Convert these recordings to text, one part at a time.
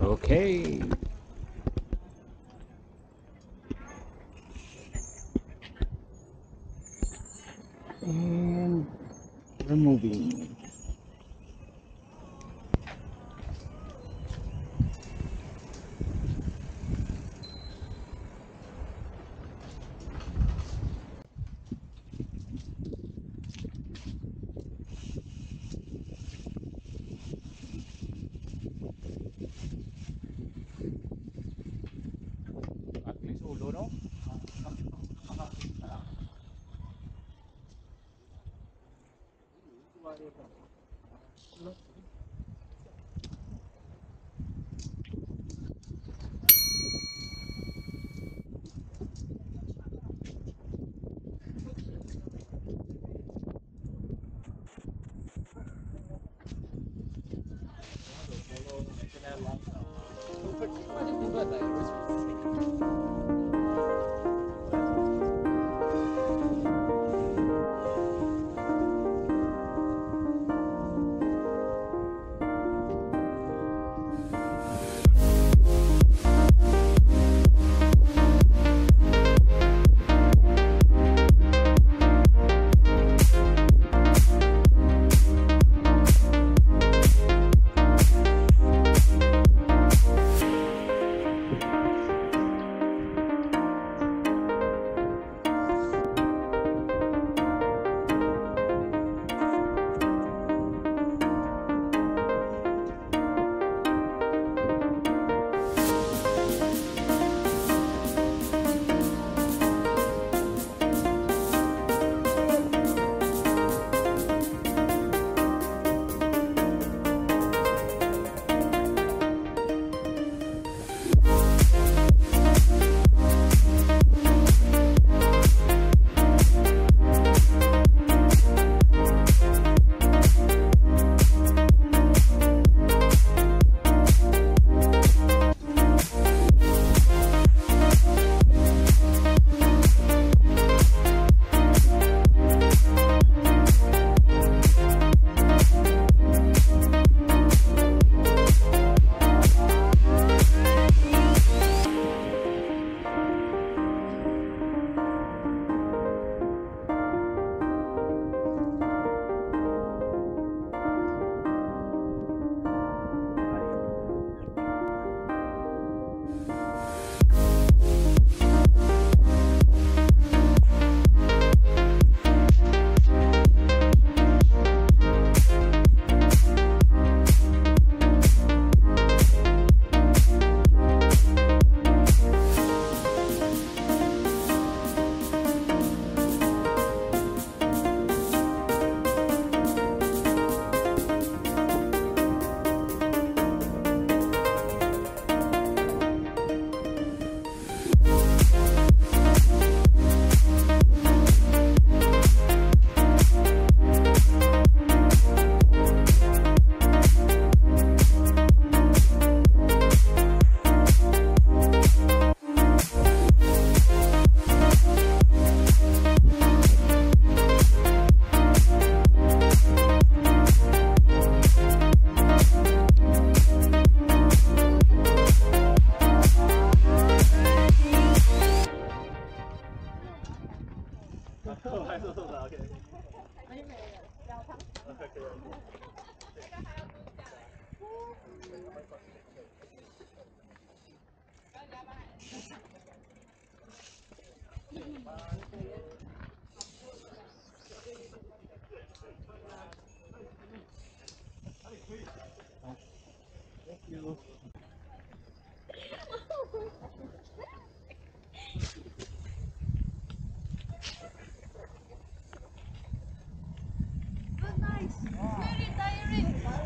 Okay. And we're moving.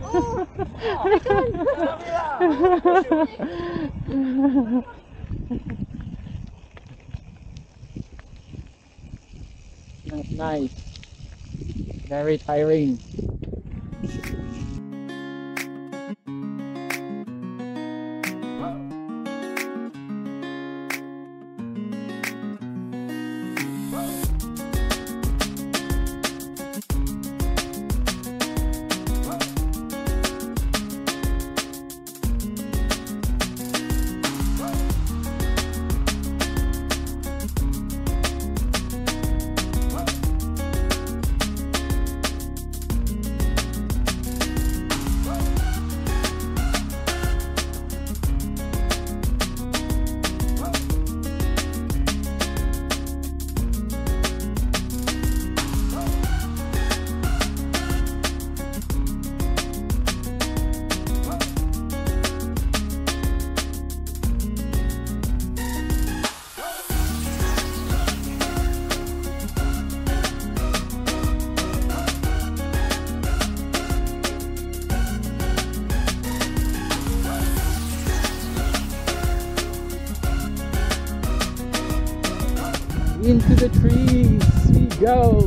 Oh, not nice. Very tiring. Into the trees we go!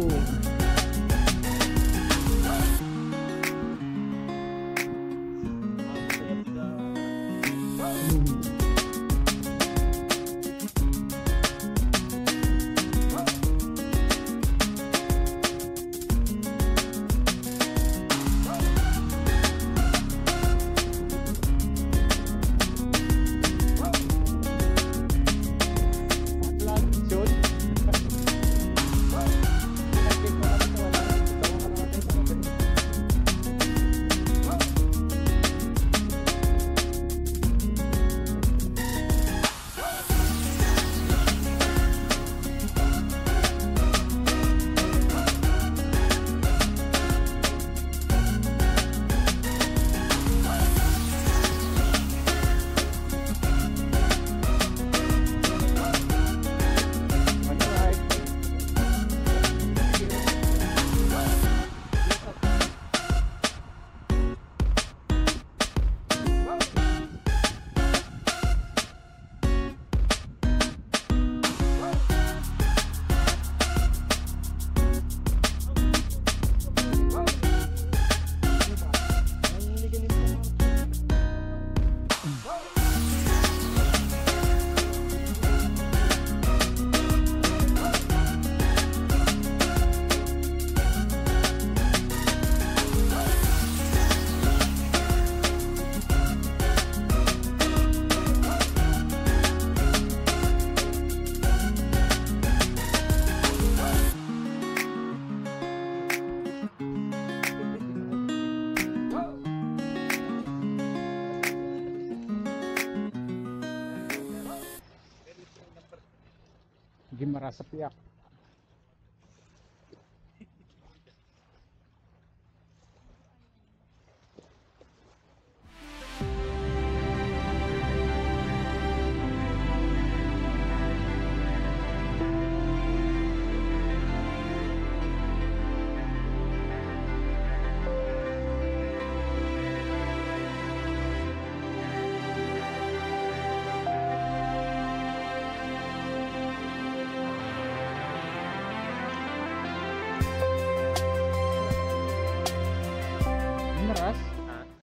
Hindi merasa piyak.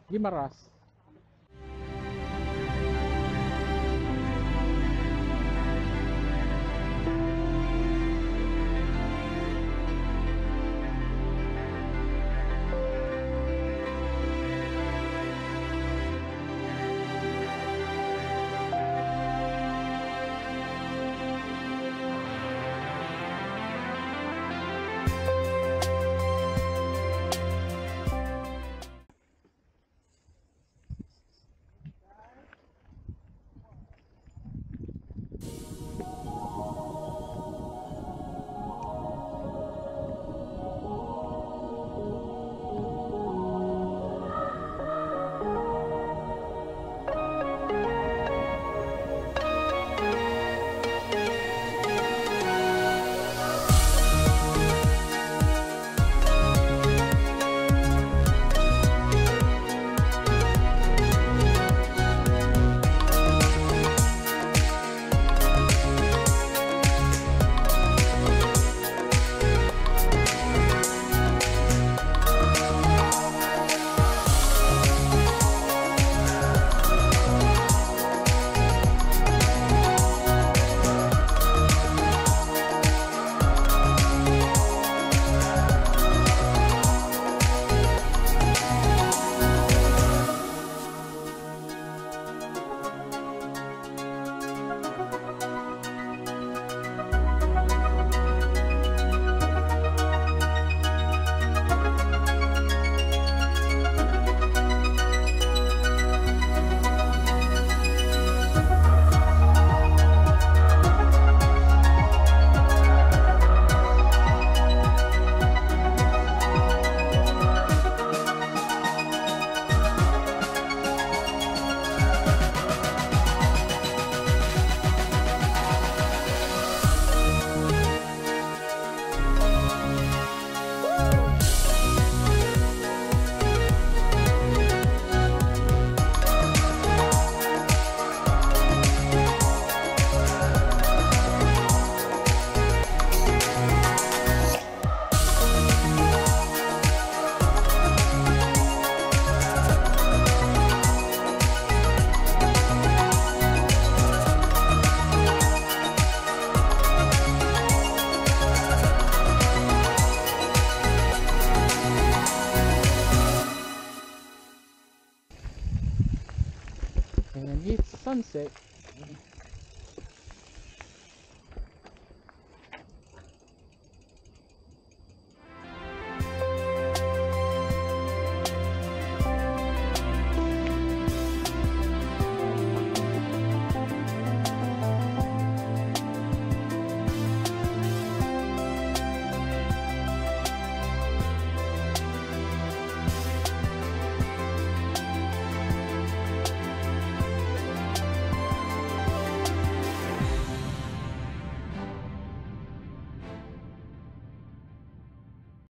Gimaras. mindset